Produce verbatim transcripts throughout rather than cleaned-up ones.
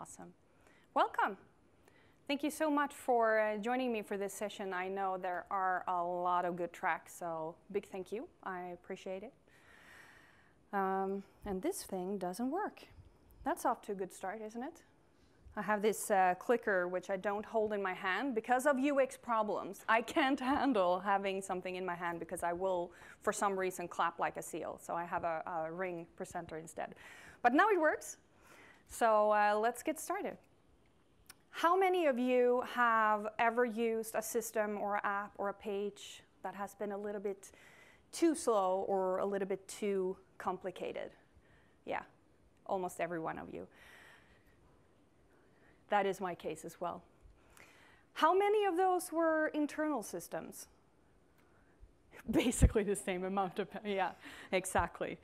Awesome. Welcome. Thank you so much for uh, joining me for this session. I know there are a lot of good tracks, so big thank you. I appreciate it. Um, and this thing doesn't work. That's off to a good start, isn't it? I have this uh, clicker, which I don't hold in my hand because of U X problems. I can't handle having something in my hand because I will, for some reason, clap like a seal. So I have a, a ring presenter instead. But now it works. So uh, let's get started. How many of you have ever used a system or an app or a page that has been a little bit too slow or a little bit too complicated? Yeah, almost every one of you. That is my case as well. How many of those were internal systems? Basically the same amount of, yeah, exactly.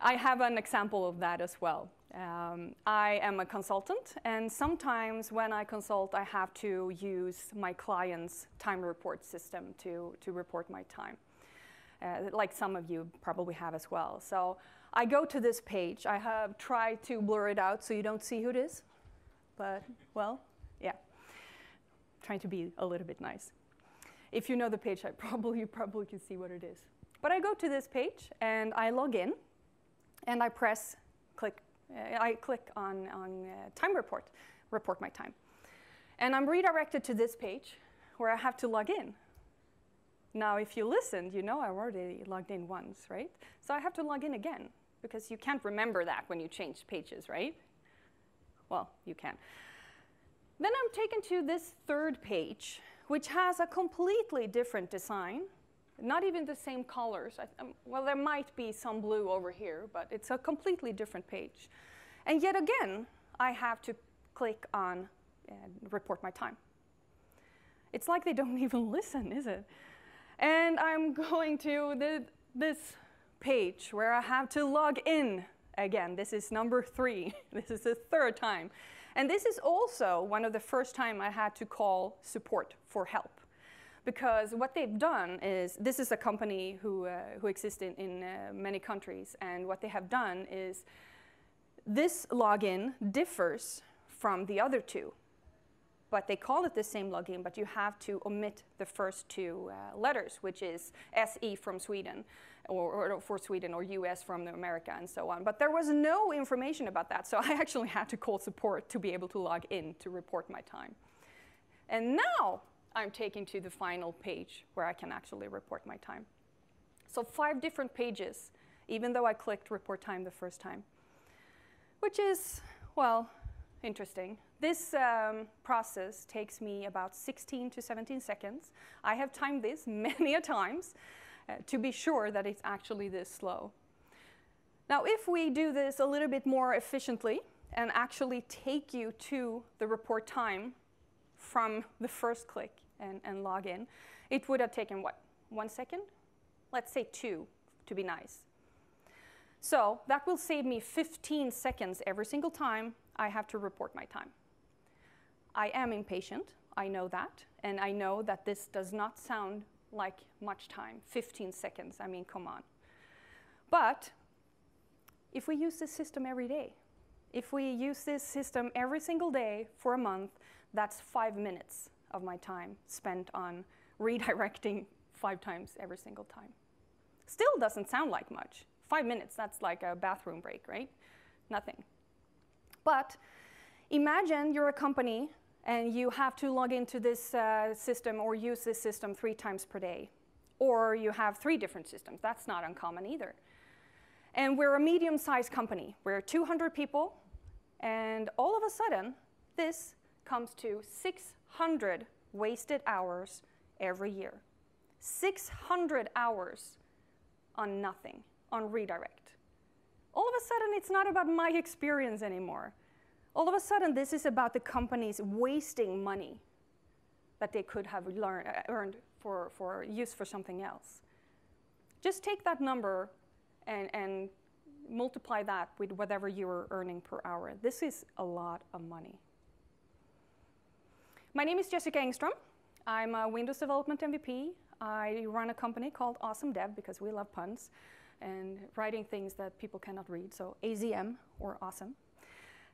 I have an example of that as well. Um, I am a consultant, and sometimes when I consult, I have to use my client's time report system to, to report my time, uh, like some of you probably have as well. So I go to this page. I have tried to blur it out so you don't see who it is. But, well, yeah, trying to be a little bit nice. If you know the page, I probably, you probably can see what it is. But I go to this page, and I log in, and I press, click, uh, I click on, on uh, time report, report my time. And I'm redirected to this page, where I have to log in. Now, if you listened, you know I already logged in once, right? So I have to log in again, because you can't remember that when you change pages, right? Well, you can. Then I'm taken to this third page, which has a completely different design, not even the same colors. I, um, well, there might be some blue over here, but it's a completely different page. And yet again, I have to click on and report my time. It's like they don't even listen, is it? And I'm going to the, this page where I have to log in. Again, this is number three. This is the third time. And this is also one of the first time I had to call support for help. Because what they've done is, this is a company who, uh, who exists in, in uh, many countries. And what they have done is, this login differs from the other two. But they call it the same login, but you have to omit the first two uh, letters, which is S E from Sweden, or, or for Sweden, or U S from America, and so on. But there was no information about that, so I actually had to call support to be able to log in to report my time. And now I'm taken to the final page where I can actually report my time. So five different pages, even though I clicked report time the first time, which is, well, interesting. This um, process takes me about sixteen to seventeen seconds. I have timed this many a times uh, to be sure that it's actually this slow. Now, if we do this a little bit more efficiently and actually take you to the report time from the first click and, and log in, it would have taken, what, one second? Let's say two, to be nice. So that will save me fifteen seconds every single time I have to report my time. I am impatient, I know that, and I know that this does not sound like much time, fifteen seconds, I mean, come on. But if we use this system every day, if we use this system every single day for a month, that's five minutes of my time spent on redirecting five times every single time. Still doesn't sound like much. Five minutes, that's like a bathroom break, right? Nothing. But imagine you're a company, and you have to log into this uh, system or use this system three times per day. Or you have three different systems. That's not uncommon either. And we're a medium-sized company. We're two hundred people. And all of a sudden, this comes to six hundred wasted hours every year. six hundred hours on nothing, on redirect. All of a sudden, it's not about my experience anymore. All of a sudden, this is about the companies wasting money that they could have learned, earned for, for use for something else. Just take that number and, and multiply that with whatever you are earning per hour. This is a lot of money. My name is Jessica Engström. I'm a Windows Development M V P. I run a company called Awesome Dev because we love puns and writing things that people cannot read, so A Z M, or awesome.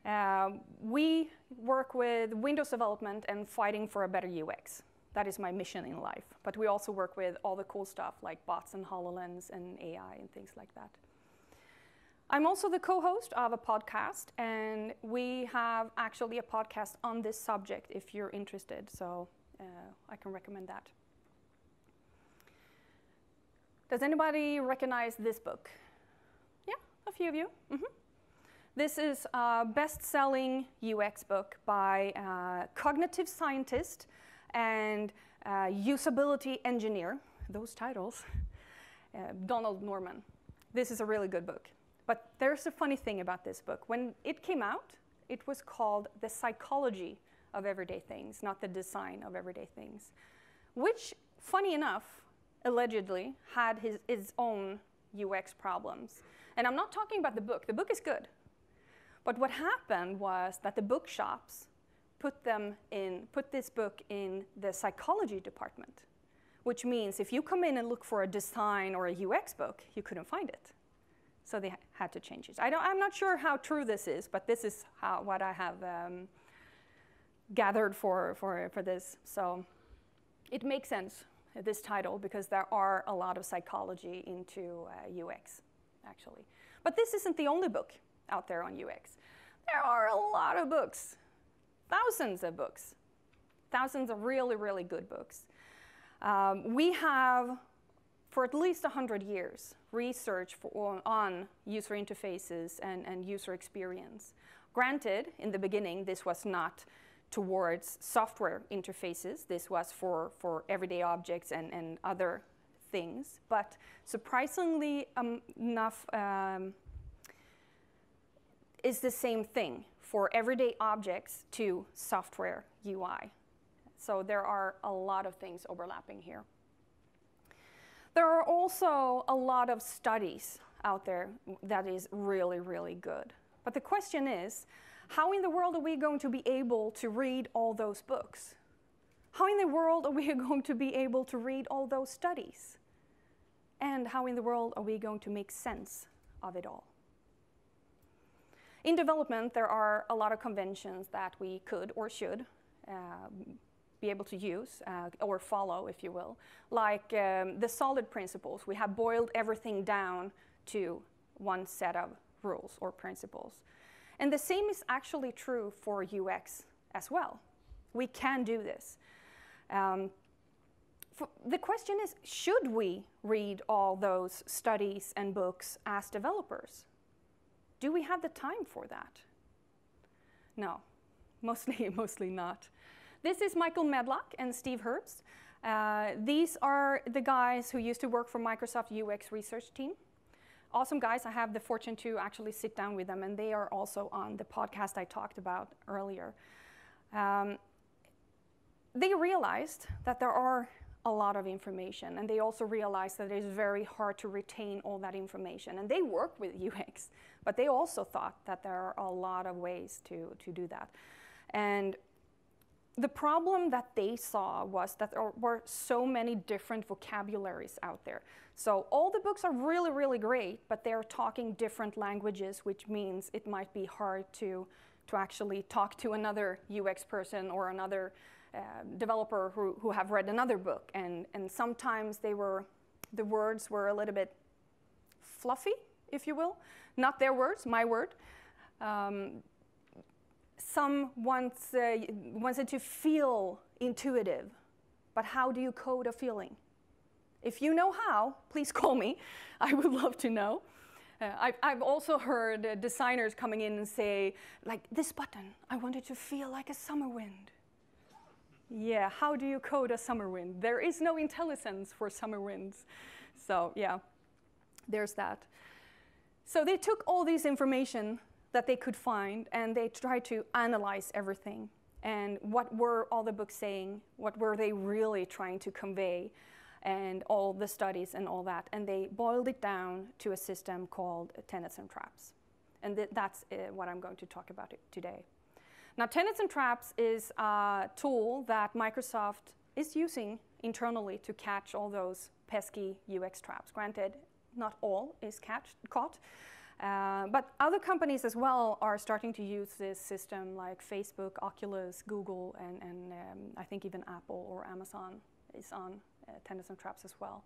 Um, we work with Windows development and fighting for a better U X. That is my mission in life. But we also work with all the cool stuff like bots and HoloLens and A I and things like that. I'm also the co-host of a podcast, and we have actually a podcast on this subject if you're interested, so uh, I can recommend that. Does anybody recognize this book? Yeah, a few of you. Mm-hmm. This is a best-selling U X book by a cognitive scientist and usability engineer, those titles, uh, Donald Norman. This is a really good book. But there's a funny thing about this book. When it came out, it was called The Psychology of Everyday Things, not The Design of Everyday Things, which, funny enough, allegedly had his, his own U X problems. And I'm not talking about the book. The book is good. But what happened was that the bookshops put them in, put this book in the psychology department, which means if you come in and look for a design or a U X book, you couldn't find it. So they ha had to change it. I don't, I'm not sure how true this is, but this is how, what I have um, gathered for, for, for this. So it makes sense, this title, because there are a lot of psychology into uh, U X, actually. But this isn't the only book out there on U X. There are a lot of books. Thousands of books, thousands of really, really good books. Um, we have, for at least one hundred years, research for, on user interfaces and, and user experience. Granted, in the beginning, this was not towards software interfaces. This was for, for everyday objects and, and other things. But surprisingly um, enough, um, it's the same thing for everyday objects to software U I. So there are a lot of things overlapping here. There are also a lot of studies out there that is really, really good. But the question is, how in the world are we going to be able to read all those books? How in the world are we going to be able to read all those studies? And how in the world are we going to make sense of it all? In development, there are a lot of conventions that we could or should uh, be able to use uh, or follow, if you will, like um, the solid principles. We have boiled everything down to one set of rules or principles. And the same is actually true for U X as well. We can do this. Um, for the question is, should we read all those studies and books as developers? Do we have the time for that? No, mostly, mostly not. This is Michael Medlock and Steve Herbst. Uh, these are the guys who used to work for Microsoft U X research team. Awesome guys. I have the fortune to actually sit down with them, and they are also on the podcast I talked about earlier. Um, they realized that there are a lot of information, and they also realized that it is very hard to retain all that information. And they work with U X, but they also thought that there are a lot of ways to, to do that. And the problem that they saw was that there were so many different vocabularies out there. So all the books are really, really great, but they're talking different languages, which means it might be hard to, to actually talk to another U X person or another Uh, developer who, who have read another book, and, and sometimes they were, the words were a little bit fluffy, if you will. Not their words, my word. Um, some wants, uh, wants it to feel intuitive, but how do you code a feeling? If you know how, please call me. I would love to know. Uh, I've, I've also heard uh, designers coming in and say, like, this button, I want it to feel like a summer wind. Yeah, how do you code a summer wind? There is no IntelliSense for summer winds. So yeah, there's that. So they took all this information that they could find, and they tried to analyze everything. And what were all the books saying? What were they really trying to convey? And all the studies and all that. And they boiled it down to a system called Tenets and Traps. And th that's uh, what I'm going to talk about it today. Now, Tenets and Traps is a tool that Microsoft is using internally to catch all those pesky U X traps. Granted, not all is catch, caught, Uh, but other companies as well are starting to use this system, like Facebook, Oculus, Google, and, and um, I think even Apple or Amazon is on uh, Tenets and Traps as well.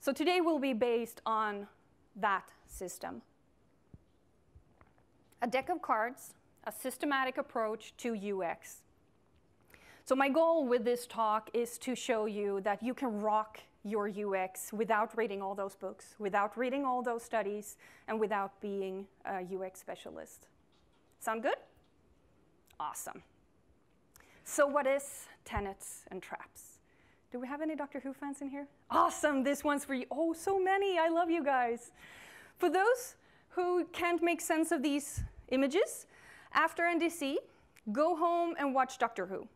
So today will be based on that system. A deck of cards, a systematic approach to U X. So my goal with this talk is to show you that you can rock your U X without reading all those books, without reading all those studies, and without being a U X specialist. Sound good? Awesome. So what is Tenets and Traps? Do we have any Doctor Who fans in here? Awesome, this one's for you. Oh, so many, I love you guys. For those who can't make sense of these images, after N D C, go home and watch Doctor Who.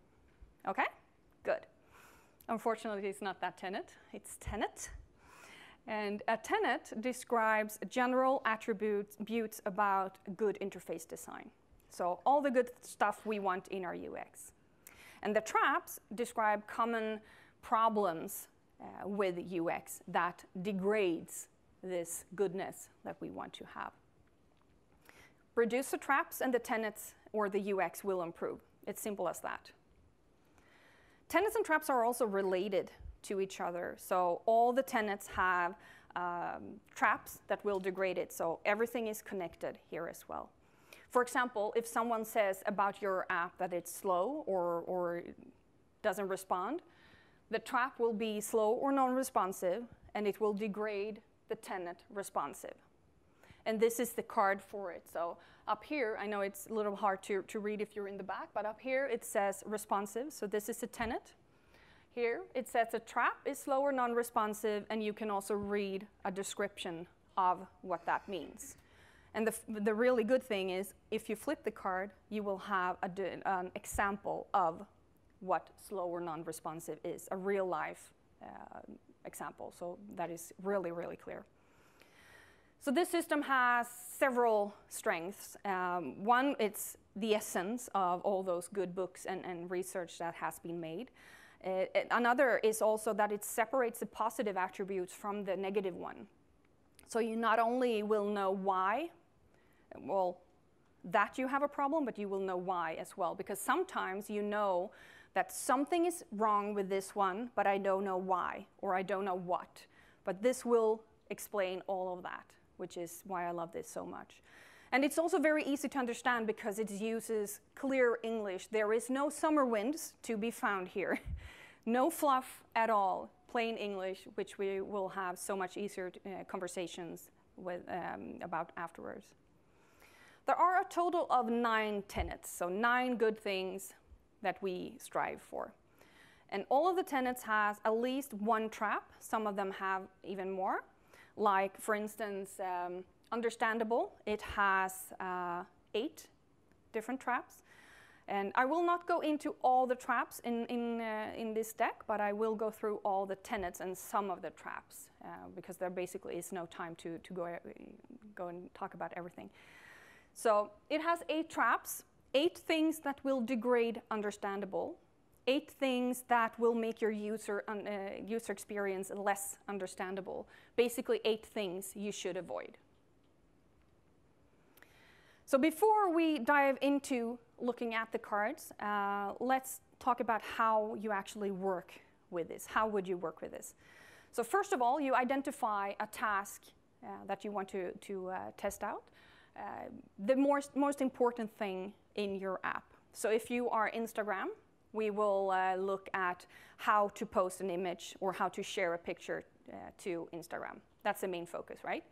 Okay? Good. Unfortunately, it's not that tenet, it's tenet. And a tenet describes general attributes about good interface design. So all the good stuff we want in our U X. And the traps describe common problems uh, with U X that degrades this goodness that we want to have. Reduce the traps and the tenets or the U X will improve. It's simple as that. Tenets and traps are also related to each other. So all the tenets have um, traps that will degrade it. So everything is connected here as well. For example, if someone says about your app that it's slow or, or doesn't respond, the trap will be slow or non-responsive, and it will degrade the tenet responsive. And this is the card for it. So up here, I know it's a little hard to, to read if you're in the back, but up here it says responsive. So this is a tenet. Here it says a trap is slow or non-responsive, and you can also read a description of what that means. And the, the really good thing is if you flip the card, you will have a, an example of what slow or non-responsive is, a real life uh, example. So that is really, really clear. So this system has several strengths. Um, one, it's the essence of all those good books and, and research that has been made. Uh, another is also that it separates the positive attributes from the negative one. So you not only will know why, well, that you have a problem, but you will know why as well. Because sometimes you know that something is wrong with this one, but I don't know why, or I don't know what. But this will explain all of that, which is why I love this so much. And it's also very easy to understand because it uses clear English. There is no summer winds to be found here. No fluff at all, plain English, which we will have so much easier uh, conversations with, um, about afterwards. There are a total of nine tenets, so nine good things that we strive for. And all of the tenets has at least one trap. Some of them have even more. Like, for instance, um, understandable, it has uh, eight different traps. And I will not go into all the traps in, in, uh, in this deck, but I will go through all the tenets and some of the traps, uh, because there basically is no time to, to go, go and talk about everything. So it has eight traps, eight things that will degrade understandable, eight things that will make your user, uh, user experience less understandable. Basically, eight things you should avoid. So before we dive into looking at the cards, uh, let's talk about how you actually work with this. How would you work with this? So first of all, you identify a task uh, that you want to, to uh, test out. Uh, the most, most important thing in your app. So if you are Instagram, we will uh, look at how to post an image or how to share a picture uh, to Instagram. That's the main focus, right?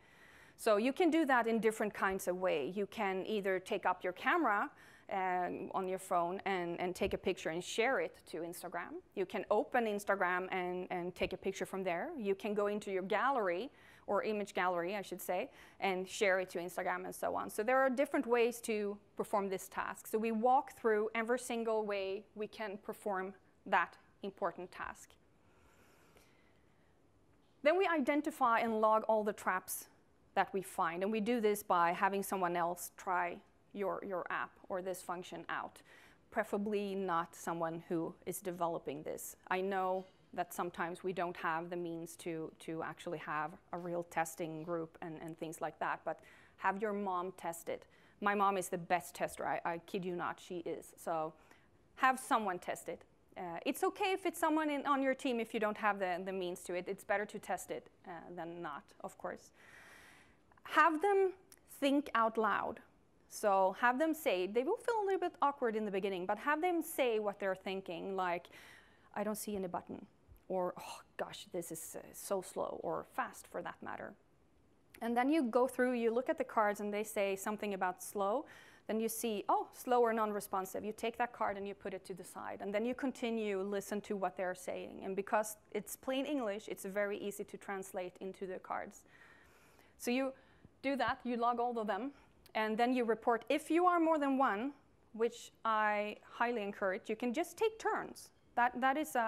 So you can do that in different kinds of ways. You can either take up your camera and, on your phone and, and take a picture and share it to Instagram. You can open Instagram and, and take a picture from there. You can go into your gallery, or image gallery, I should say, and share it to Instagram and so on. So there are different ways to perform this task. So we walk through every single way we can perform that important task. Then we identify and log all the traps that we find. And we do this by having someone else try your, your app or this function out. Preferably not someone who is developing this. I know that sometimes we don't have the means to, to actually have a real testing group and, and things like that. But have your mom test it. My mom is the best tester. I, I kid you not, she is. So have someone test it. Uh, it's okay if it's someone in, on your team if you don't have the, the means to it. It's better to test it uh, than not, of course. Have them think out loud. So have them say, they will feel a little bit awkward in the beginning, but have them say what they're thinking, like, I don't see any button, or oh gosh, this is uh, so slow, or fast for that matter. And then you go through, you look at the cards, and they say something about slow. Then you see, oh, slow or non-responsive. You take that card and you put it to the side. And then you continue, listen to what they're saying. And because it's plain English, it's very easy to translate into the cards. So you do that, you log all of them, and then you report. If you are more than one, which I highly encourage, you can just take turns. That, that is a,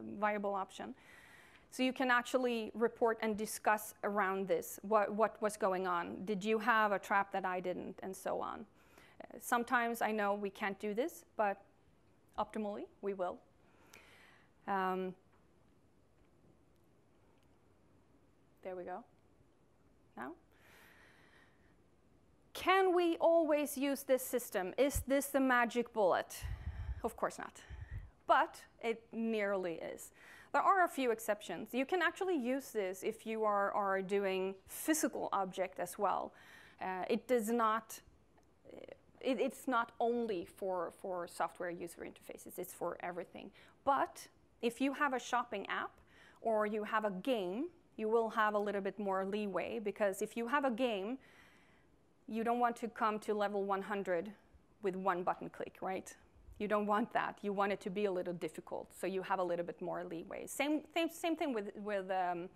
a viable option. So you can actually report and discuss around this, what, what was going on. Did you have a trap that I didn't, and so on. Uh, sometimes I know we can't do this, but optimally we will. Um, there we go. Now, can we always use this system? Is this the magic bullet? Of course not, but it nearly is. There are a few exceptions. You can actually use this if you are, are doing physical object as well. Uh, it does not, it, it's not only for, for software user interfaces, it's for everything. But if you have a shopping app or you have a game, you will have a little bit more leeway, because if you have a game, you don't want to come to level one hundred with one button click, right? You don't want that. You want it to be a little difficult, so you have a little bit more leeway. Same, same, same thing with, with um,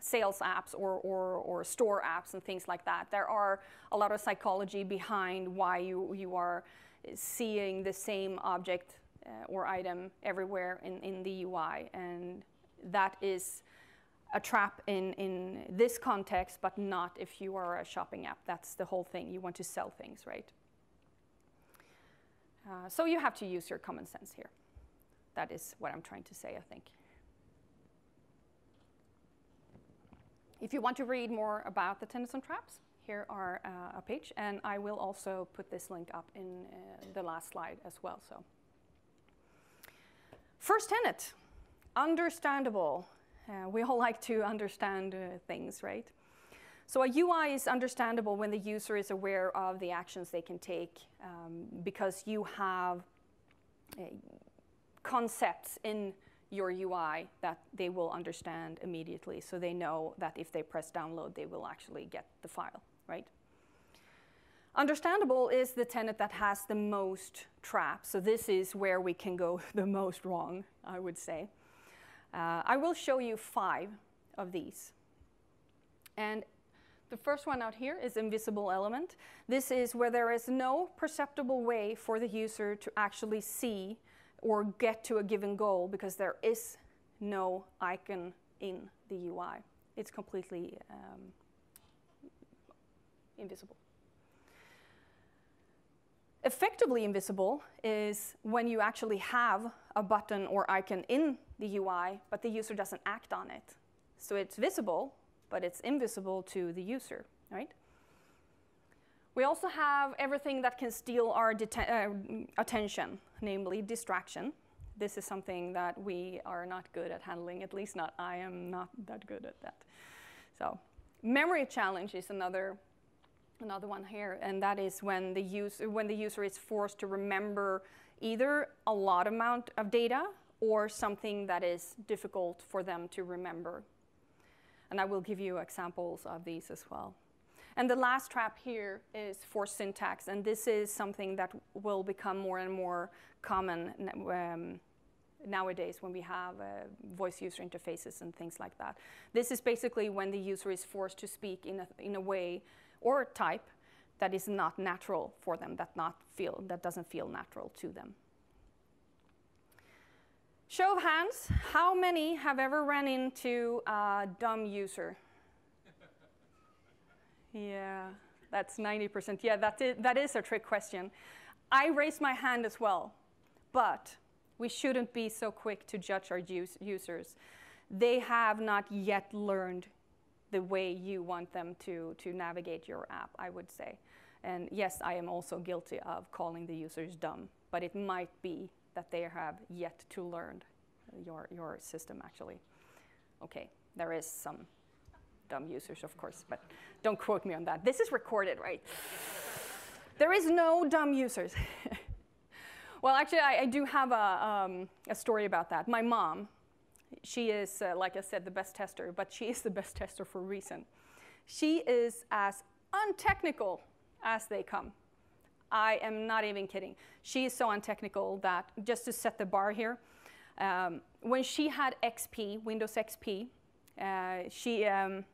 sales apps or, or, or store apps and things like that. There are a lot of psychology behind why you, you are seeing the same object uh, or item everywhere in, in the U I, and that is a trap in, in this context, but not if you are a shopping app. That's the whole thing. You want to sell things, right? Uh, so you have to use your common sense here. That is what I'm trying to say, I think. If you want to read more about the Tenets and Traps, here are uh, a page. And I will also put this link up in uh, the last slide as well. So, first tenet, understandable. Uh, we all like to understand uh, things, right? So a U I is understandable when the user is aware of the actions they can take, um, because you have uh, concepts in your U I that they will understand immediately. So they know that if they press download, they will actually get the file, right? Understandable is the tenet that has the most traps. So this is where we can go the most wrong, I would say. Uh, I will show you five of these. And the first one out here is invisible element. This is where there is no perceptible way for the user to actually see or get to a given goal, because there is no icon in the U I. It's completely um, invisible. Effectively invisible is when you actually have a button or icon in the U I, but the user doesn't act on it. So it's visible, but it's invisible to the user, right? We also have everything that can steal our uh, attention, namely distraction. This is something that we are not good at handling, at least not, I am not that good at that. So memory challenge is another, another one here, and that is when the, user, when the user is forced to remember either a lot amount of data or something that is difficult for them to remember. And I will give you examples of these as well. And the last trap here is for syntax. And this is something that will become more and more common um, nowadays when we have uh, voice user interfaces and things like that. This is basically when the user is forced to speak in a, in a way or type that is not natural for them, that, not feel, that doesn't feel natural to them. Show of hands, how many have ever run into a dumb user? Yeah, that's ninety percent. Yeah, that is, that is a trick question. I raised my hand as well, but We shouldn't be so quick to judge our use users. They have not yet learned the way you want them to, to navigate your app, I would say. And yes, I am also guilty of calling the users dumb, but it might be that they have yet to learn your, your system, actually. Okay, there is some dumb users, of course, but don't quote me on that. This is recorded, right? There is no dumb users. Well, actually, I, I do have a, um, a story about that. My mom, she is, uh, like I said, the best tester, but she is the best tester for a reason. She is as untechnical as they come. I am not even kidding. She is so untechnical that, just to set the bar here, um, when she had X P, Windows X P, uh, she, um,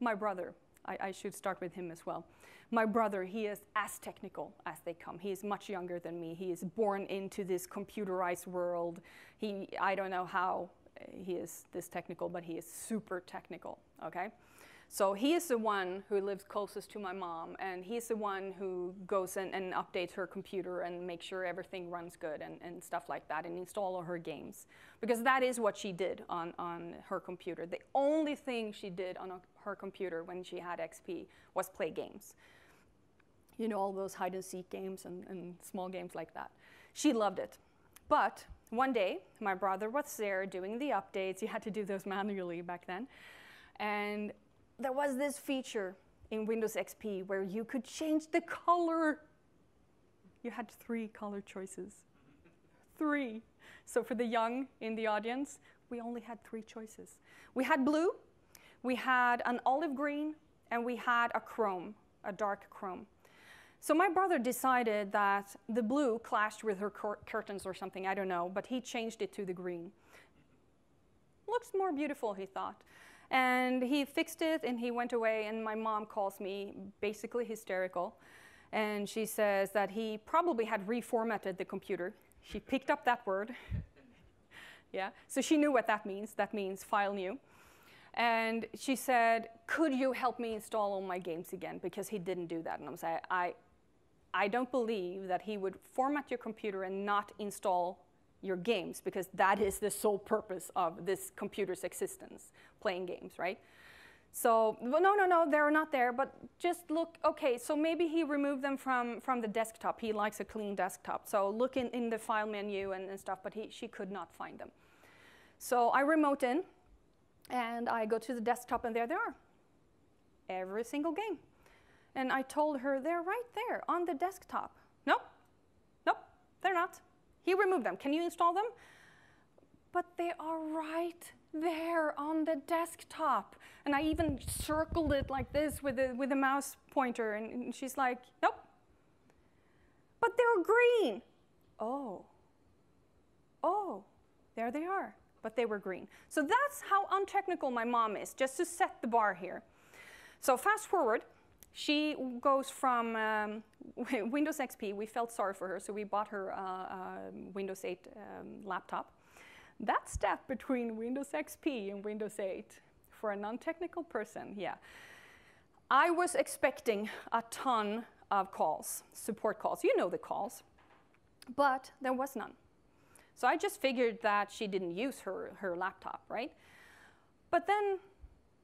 my brother, I, I should start with him as well. My brother, he is as technical as they come. He is much younger than me. He is born into this computerized world. He, I don't know how he is this technical, but he is super technical, okay? So he is the one who lives closest to my mom, and he's the one who goes and, and updates her computer and makes sure everything runs good and, and stuff like that, and install all her games. Because that is what she did on, on her computer. The only thing she did on a, her computer when she had X P was play games. You know, all those hide-and-seek games and, and small games like that. She loved it. But one day, my brother was there doing the updates. You had to do those manually back then. And there was this feature in Windows X P where you could change the color. You had three color choices. Three. So for the young in the audience, we only had three choices. We had blue, we had an olive green, and we had a chrome, a dark chrome. So my brother decided that the blue clashed with her cur curtains or something, I don't know, but he changed it to the green. Looks more beautiful, he thought. And he fixed it, and he went away, and my mom calls me, basically hysterical. And she says that he probably had reformatted the computer. She picked up that word. Yeah, so she knew what that means. That means file new. And she said, could you help me install all my games again? Because he didn't do that. And I'm saying, I, I don't believe that he would format your computer and not install your games, because that is the sole purpose of this computer's existence, playing games, right? So, well, no, no, no, they're not there, but just look, okay, so maybe he removed them from, from the desktop. He likes a clean desktop. So look in, in the file menu and, and stuff, but he, she could not find them. So I remote in, and I go to the desktop, and there they are, every single game. And I told her, they're right there on the desktop. Nope, nope, they're not. He removed them. Can you install them? But they are right there on the desktop. And I even circled it like this with a, with a mouse pointer. And, and she's like, nope. But they're green. Oh. Oh, there they are. But they were green. So that's how untechnical my mom is, just to set the bar here. So fast forward. She goes from um, Windows X P. We felt sorry for her, so we bought her a uh, uh, Windows eight um, laptop. That step between Windows X P and Windows eight, for a non-technical person, yeah. I was expecting a ton of calls, support calls. You know the calls, but there was none. So I just figured that she didn't use her, her laptop, right? But then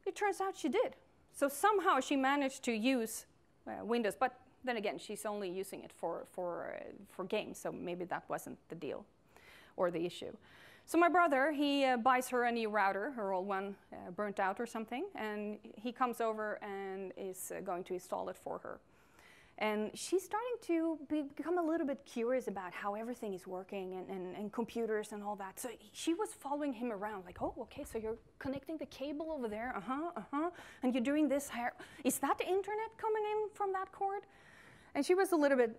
it turns out she did. So somehow she managed to use uh, Windows, but then again, she's only using it for, for, uh, for games, so maybe that wasn't the deal or the issue. So my brother, he uh, buys her a new router, her old one uh, burnt out or something, and he comes over and is uh, going to install it for her. And she's starting to be, become a little bit curious about how everything is working and, and, and computers and all that. So she was following him around, like, oh, okay, so you're connecting the cable over there, uh-huh, uh-huh, and you're doing this here. Is that the internet coming in from that cord? And she was a little bit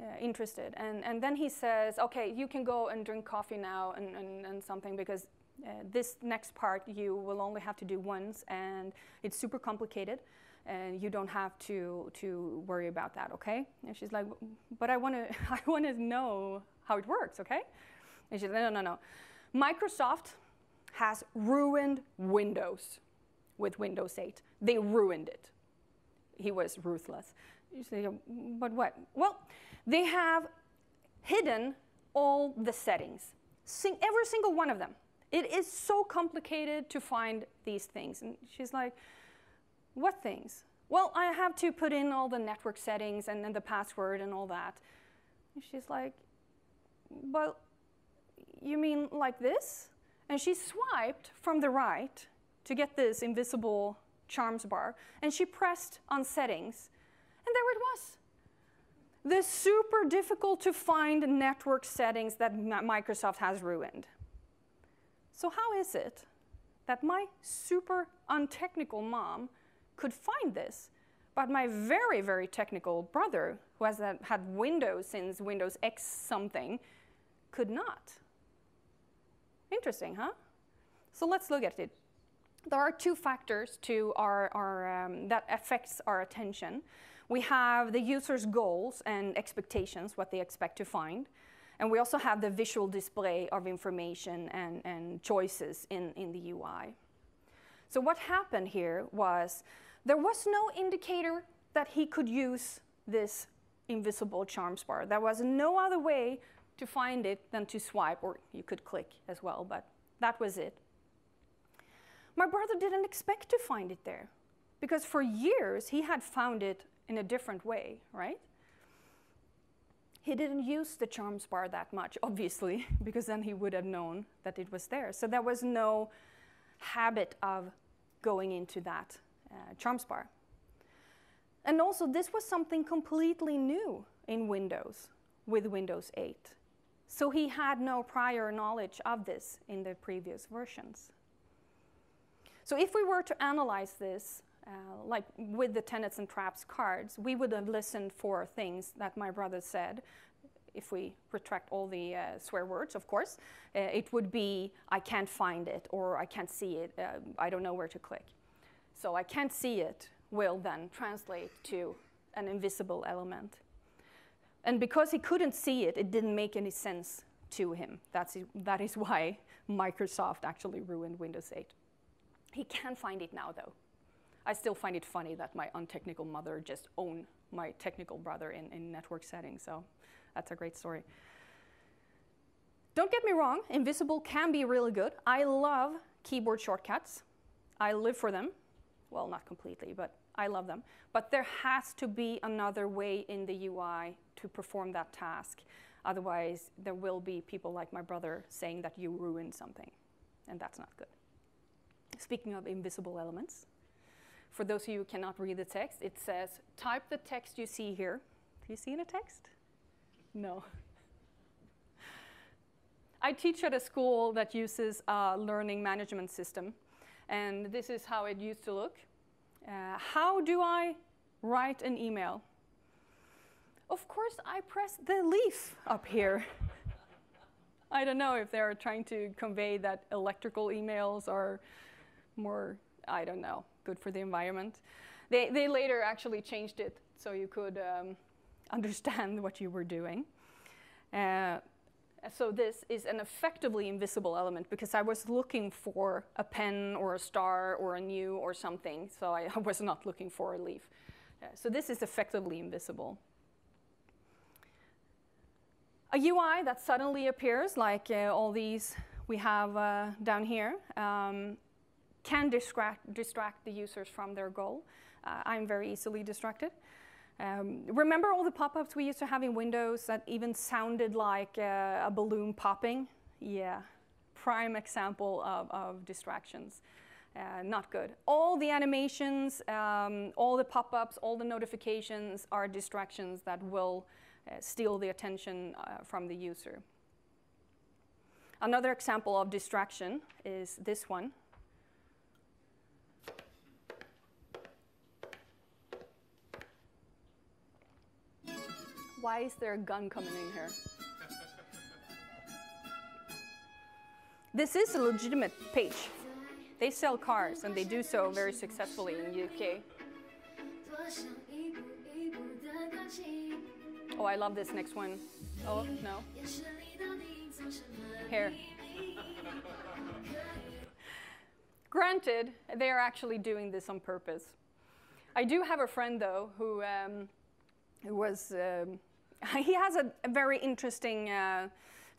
uh, interested. And, and then he says, okay, you can go and drink coffee now and, and, and something, because uh, this next part you will only have to do once, and it's super complicated. And you don't have to, to worry about that, okay? And she's like, but I want to I want to know how it works, okay? And she's like, no, no, no. Microsoft has ruined Windows with Windows eight. They ruined it. He was ruthless. You say, but what? Well, they have hidden all the settings, Sing, every single one of them. It is so complicated to find these things. And she's like, what things? Well, I have to put in all the network settings and then the password and all that. And she's like, well, you mean like this? And she swiped from the right to get this invisible charms bar. And she pressed on settings. And there it was. The super difficult to find network settings that Microsoft has ruined. So how is it that my super untechnical mom could find this, but my very, very technical brother, who has had Windows since Windows X something, could not? Interesting, huh? So let's look at it. There are two factors to our, our, um, that affects our attention. We have the user's goals and expectations, what they expect to find. And we also have the visual display of information and, and choices in, in the U I. So what happened here was there was no indicator that he could use this invisible charms bar. There was no other way to find it than to swipe, or you could click as well, but that was it. My brother didn't expect to find it there, because for years he had found it in a different way, right? He didn't use the charms bar that much, obviously, because then he would have known that it was there. So there was no habit of going into that uh, charms bar. And also, this was something completely new in Windows, with Windows eight. So he had no prior knowledge of this in the previous versions. So if we were to analyze this, Uh, like with the Tenets and Traps cards, we would have listened for things that my brother said. If we retract all the uh, swear words, of course, uh, it would be, I can't find it, or I can't see it, uh, I don't know where to click. So I can't see it will then translate to an invisible element. And because he couldn't see it, it didn't make any sense to him. That's, that is why Microsoft actually ruined Windows eight. He can find it now, though. I still find it funny that my untechnical mother just owned my technical brother in, in network settings, so that's a great story. Don't get me wrong, invisible can be really good. I love keyboard shortcuts. I live for them. Well, not completely, but I love them. But there has to be another way in the U I to perform that task. Otherwise, there will be people like my brother saying that you ruined something, and that's not good. Speaking of invisible elements, for those of you who cannot read the text, it says, type the text you see here. Do you see any text? No. I teach at a school that uses a learning management system. And this is how it used to look. Uh, how do I write an email? Of course, I press the leaf up here. I don't know if they're trying to convey that electrical emails are more, I don't know, good for the environment. They, they later actually changed it so you could um, understand what you were doing. Uh, so this is an effectively invisible element because I was looking for a pen or a star or a new or something, so I was not looking for a leaf. Uh, so this is effectively invisible. A U I that suddenly appears, like uh, all these we have uh, down here, um, can distract, distract the users from their goal. Uh, I'm very easily distracted. Um, remember all the pop-ups we used to have in Windows that even sounded like uh, a balloon popping? Yeah, prime example of, of distractions. Uh, not good. All the animations, um, all the pop-ups, all the notifications are distractions that will uh, steal the attention uh, from the user. Another example of distraction is this one. Why is there a gun coming in here? This is a legitimate page. They sell cars, and they do so very successfully in the U K. Oh, I love this next one. Oh, no. Here. Granted, they are actually doing this on purpose. I do have a friend, though, who um, was... Um, He has a very interesting uh,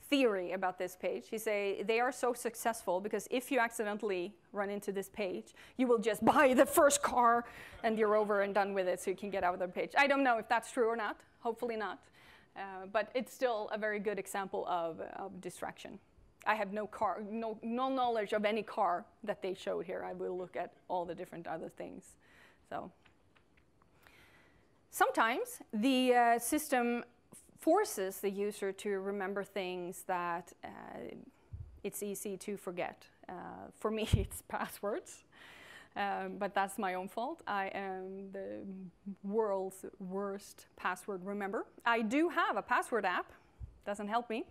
theory about this page. He say they are so successful because if you accidentally run into this page, you will just buy the first car and you're over and done with it so you can get out of the page. I don't know if that's true or not. Hopefully not. Uh, but it's still a very good example of, of distraction. I have no car, no, no knowledge of any car that they showed here. I will look at all the different other things. So sometimes the uh, system forces the user to remember things that uh, it's easy to forget. Uh, for me, it's passwords, um, but that's my own fault. I am the world's worst password remember. I do have a password app. Doesn't help me.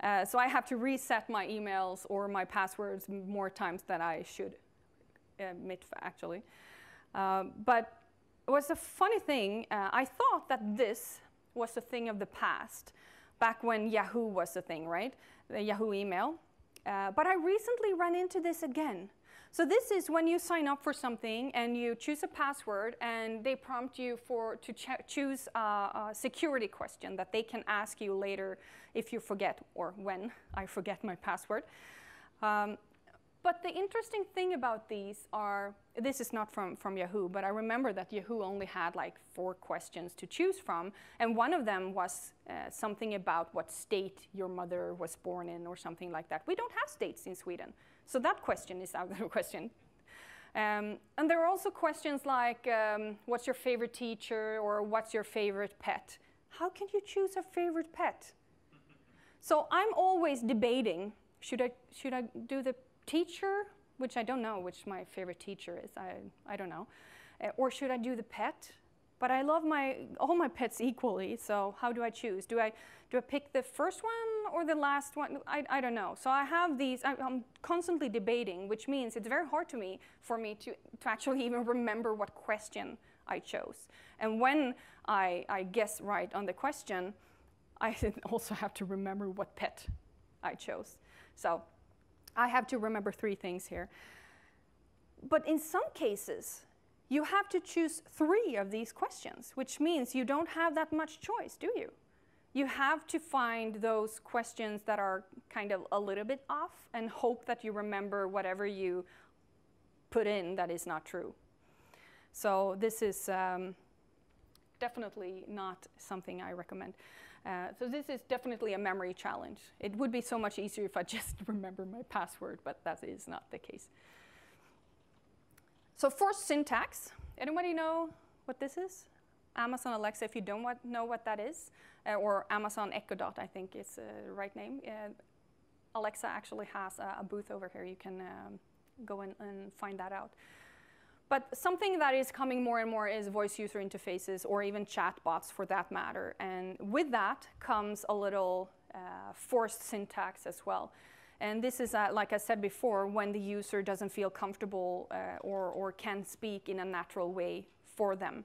Uh, so I have to reset my emails or my passwords more times than I should admit, actually. Um, but what's the funny thing, uh, I thought that this was a thing of the past, back when Yahoo was the thing, right? The Yahoo email. Uh, but I recently ran into this again. So this is when you sign up for something and you choose a password and they prompt you for to ch choose a, a security question that they can ask you later if you forget, or when I forget my password. Um, but the interesting thing about these are, this is not from, from Yahoo, but I remember that Yahoo only had like four questions to choose from, and one of them was uh, something about what state your mother was born in or something like that. We don't have states in Sweden. So that question is out of the question. Um, and there are also questions like, um, what's your favorite teacher, or what's your favorite pet? How can you choose a favorite pet? So I'm always debating, should I, should I do the teacher, which I don't know which my favorite teacher is, I, I don't know, uh, or should I do the pet? But I love my, all my pets equally, so how do I choose? Do I, do I pick the first one or the last one? I, I don't know. So I have these, I, I'm constantly debating, which means it's very hard to me, for me to, to actually even remember what question I chose. And when I, I guess right on the question, I also have to remember what pet I chose. So I have to remember three things here. But in some cases, you have to choose three of these questions, which means you don't have that much choice, do you? You have to find those questions that are kind of a little bit off and hope that you remember whatever you put in that is not true. So this is um, definitely not something I recommend. Uh, so this is definitely a memory challenge. It would be so much easier if I just remember my password, but that is not the case. So first, syntax. Anybody know what this is? Amazon Alexa, if you don't what, know what that is, uh, or Amazon Echo Dot, I think is the uh, right name. Uh, Alexa actually has a, a booth over here. You can um, go in and find that out. But something that is coming more and more is voice user interfaces, or even chat bots for that matter. And with that comes a little uh, forced syntax as well. And this is, uh, like I said before, when the user doesn't feel comfortable uh, or, or can speak in a natural way for them.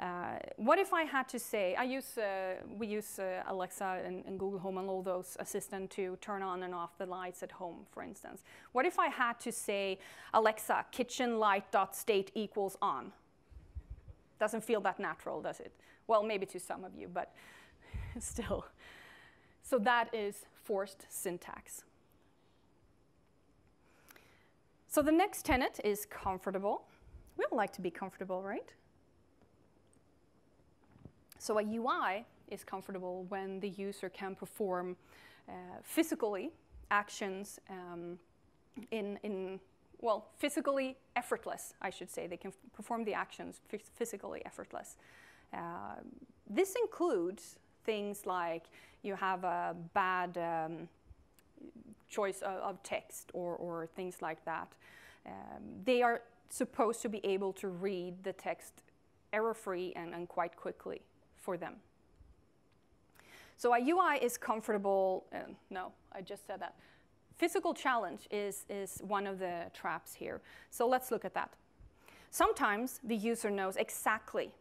Uh, what if I had to say, I use, uh, we use uh, Alexa and, and Google Home and all those assistants to turn on and off the lights at home, for instance. What if I had to say, Alexa, kitchen light dot state equals on? Doesn't feel that natural, does it? Well, maybe to some of you, but still. So that is forced syntax. So the next tenet is comfortable. We all like to be comfortable, right? So a U I is comfortable when the user can perform uh, physically actions um, in, in, well, physically effortless, I should say. They can perform the actions physically effortless. Uh, this includes things like you have a bad um, choice of, of text or, or things like that. Um, they are supposed to be able to read the text error-free and, and quite quickly for them. So a U I is comfortable. Uh, no, I just said that. Physical challenge is, is one of the traps here. So let's look at that. Sometimes the user knows exactly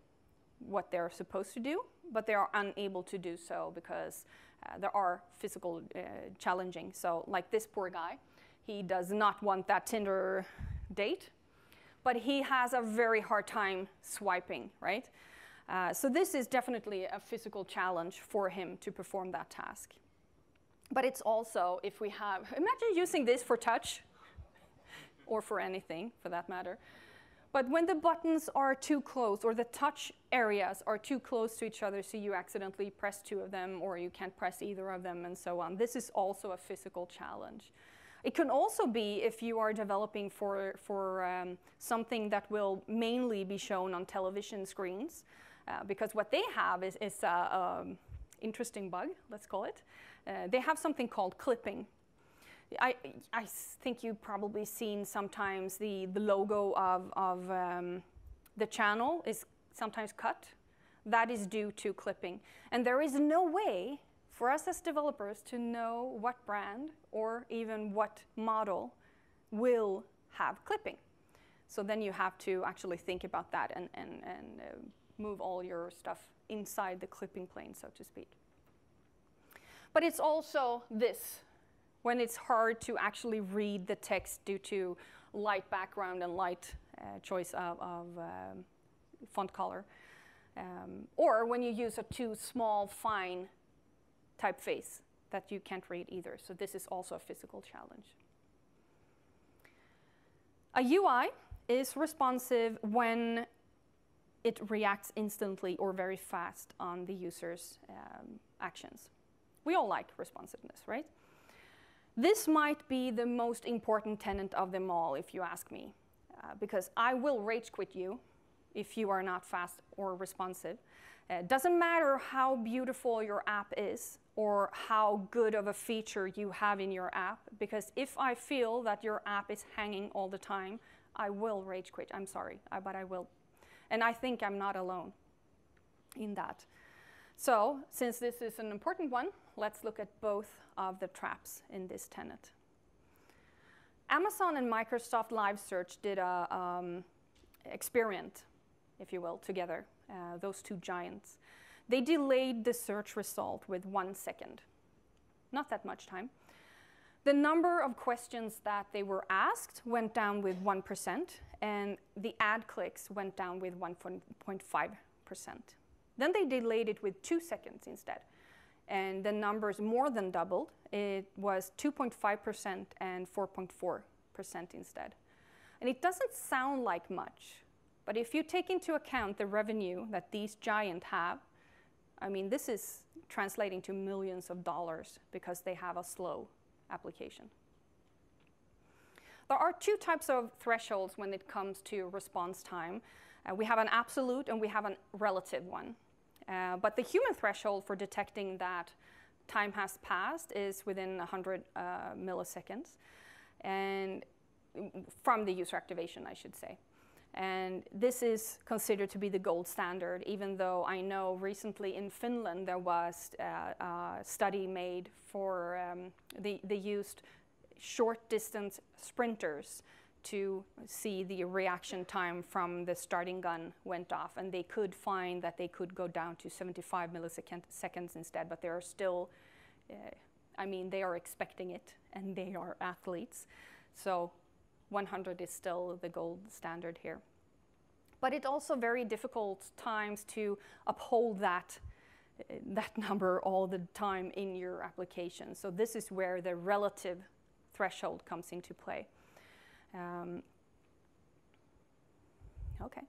what they're supposed to do, but they are unable to do so because Uh, there are physical uh, challenging. So like this poor guy, he does not want that Tinder date, but he has a very hard time swiping, right? Uh, so this is definitely a physical challenge for him to perform that task. But it's also, if we have, imagine using this for touch, or for anything, for that matter. But when the buttons are too close, or the touch areas are too close to each other, so you accidentally press two of them, or you can't press either of them, and so on, this is also a physical challenge. It can also be if you are developing for, for um, something that will mainly be shown on television screens, uh, because what they have is, is uh, um, interesting bug, let's call it. Uh, they have something called clipping. I, I think you've probably seen sometimes the, the logo of, of um, the channel is sometimes cut. That is due to clipping. And there is no way for us as developers to know what brand or even what model will have clipping. So then you have to actually think about that and, and, and uh, move all your stuff inside the clipping plane, so to speak. But it's also this, when it's hard to actually read the text due to light background and light uh, choice of, of uh, font color. Um, or when you use a too small, fine typeface that you can't read either. So this is also a physical challenge. A U I is responsive when it reacts instantly or very fast on the user's um, actions. We all like responsiveness, right? This might be the most important tenet of them all, if you ask me, uh, because I will rage quit you if you are not fast or responsive. It uh, doesn't matter how beautiful your app is or how good of a feature you have in your app, because if I feel that your app is hanging all the time, I will rage quit. I'm sorry, I, but I will. And I think I'm not alone in that. So since this is an important one, let's look at both of the traps in this tenet. Amazon and Microsoft Live Search did a um, experiment, if you will, together, uh, those two giants. They delayed the search result with one second. Not that much time. The number of questions that they were asked went down with one percent, and the ad clicks went down with one point five percent. Then they delayed it with two seconds instead, and the numbers more than doubled. It was two point five percent and four point four percent instead. And it doesn't sound like much, but if you take into account the revenue that these giants have, I mean, this is translating to millions of dollars because they have a slow application. There are two types of thresholds when it comes to response time. Uh, we have an absolute and we have a relative one. Uh, but the human threshold for detecting that time has passed is within one hundred uh, milliseconds, and from the user activation, I should say. And this is considered to be the gold standard, even though I know recently in Finland there was uh, a study made for um, the, they used short-distance sprinters to see the reaction time from the starting gun went off, and they could find that they could go down to seventy-five milliseconds instead, but they are still, uh, I mean, they are expecting it, and they are athletes. So one hundred is still the gold standard here. But it's also very difficult times to uphold that, uh, that number all the time in your application. So this is where the relative threshold comes into play. Um, okay.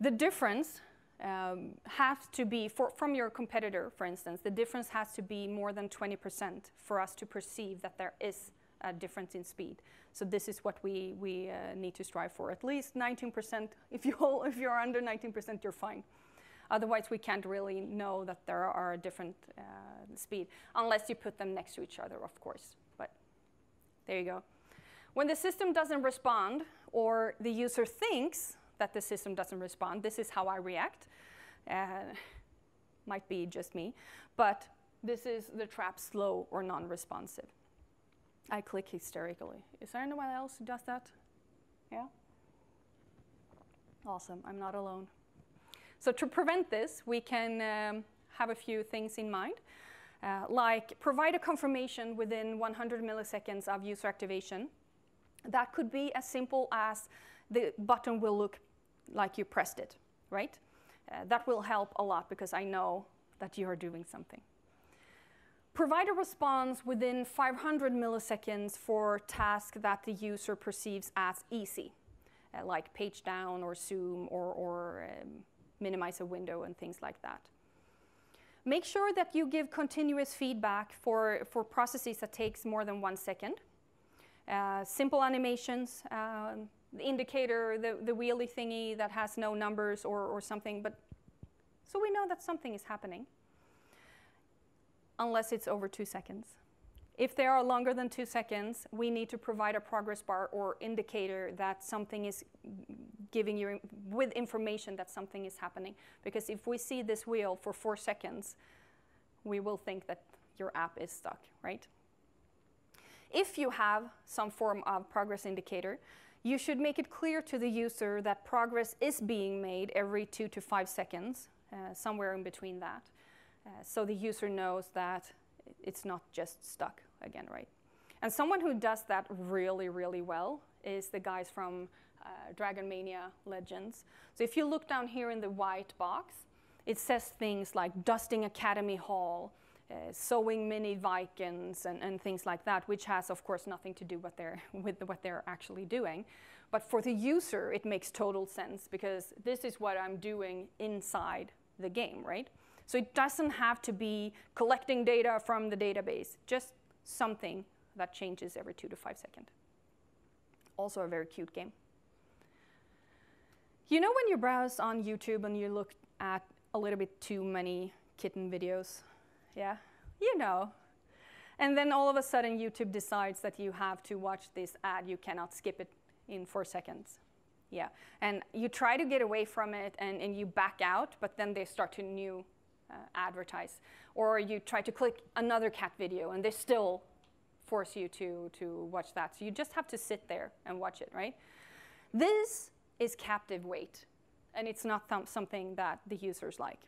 The difference um, has to be, for, from your competitor, for instance, the difference has to be more than twenty percent for us to perceive that there is a difference in speed. So this is what we, we uh, need to strive for. At least nineteen percent, if, you hold, if you're under nineteen percent, you're fine. Otherwise, we can't really know that there are a different uh, speed, unless you put them next to each other, of course. But there you go. When the system doesn't respond, or the user thinks that the system doesn't respond, this is how I react. Uh, might be just me, but this is the trap: slow or non-responsive. I click hysterically. Is there anyone else who does that? Yeah? Awesome, I'm not alone. So to prevent this, we can um, have a few things in mind, uh, like provide a confirmation within one hundred milliseconds of user activation. That could be as simple as the button will look like you pressed it, right? Uh, that will help a lot because I know that you are doing something. Provide a response within five hundred milliseconds for tasks that the user perceives as easy, uh, like page down or zoom or, or um, minimize a window and things like that. Make sure that you give continuous feedback for, for processes that takes more than one second. Uh, simple animations, uh, the indicator, the, the wheelie thingy that has no numbers or, or something, but so we know that something is happening. Unless it's over two seconds. If they are longer than two seconds, we need to provide a progress bar or indicator that something is giving you, with information that something is happening. Because if we see this wheel for four seconds, we will think that your app is stuck, right? If you have some form of progress indicator, you should make it clear to the user that progress is being made every two to five seconds, uh, somewhere in between that. Uh, so the user knows that it's not just stuck again, right? And someone who does that really, really well is the guys from uh, Dragon Mania Legends. So if you look down here in the white box, it says things like dusting Academy Hall, uh, sewing mini Vikings, and, and things like that, which has, of course, nothing to do with, their, with what they're actually doing. But for the user, it makes total sense, because this is what I'm doing inside the game, right? So it doesn't have to be collecting data from the database, just something that changes every two to five seconds. Also a very cute game. You know when you browse on YouTube and you look at a little bit too many kitten videos? Yeah, you know. And then all of a sudden YouTube decides that you have to watch this ad, you cannot skip it in four seconds. Yeah, and you try to get away from it and, and you back out, but then they start to new Uh, advertise, or you try to click another cat video and they still force you to, to watch that. So you just have to sit there and watch it, right? This is captive wait, and it's not th something that the users like.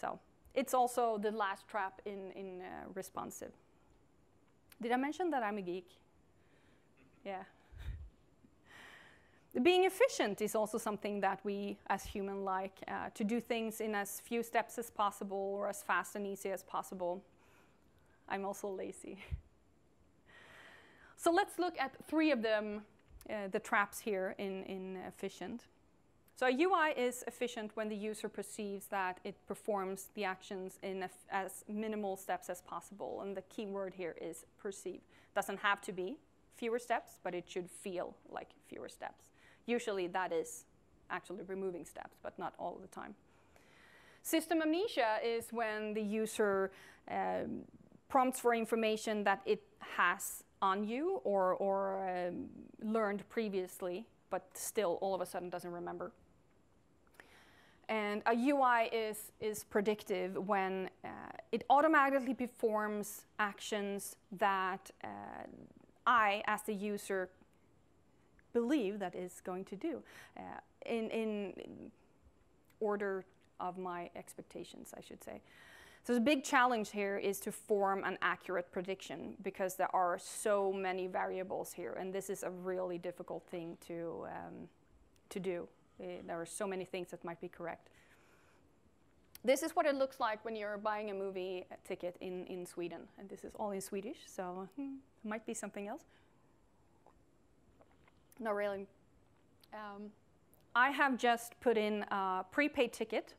So it's also the last trap in, in uh, responsive. Did I mention that I'm a geek? Yeah. Being efficient is also something that we as humans like, uh, to do things in as few steps as possible or as fast and easy as possible. I'm also lazy. So let's look at three of them, uh, the traps here in, in efficient. So a U I is efficient when the user perceives that it performs the actions in as minimal steps as possible. And the key word here is perceive. Doesn't have to be fewer steps, but it should feel like fewer steps. Usually that is actually removing steps, but not all the time. System amnesia is when the user um, prompts for information that it has on you or, or um, learned previously, but still all of a sudden doesn't remember. And a U I is, is predictive when uh, it automatically performs actions that uh, I, as the user, believe that is going to do uh, in, in order of my expectations, I should say. So the big challenge here is to form an accurate prediction, because there are so many variables here, and this is a really difficult thing to, um, to do. Uh, there are so many things that might be correct. This is what it looks like when you're buying a movie ticket in, in Sweden. And this is all in Swedish, so hmm, it might be something else. No, really. Um, I have just put in a prepaid ticket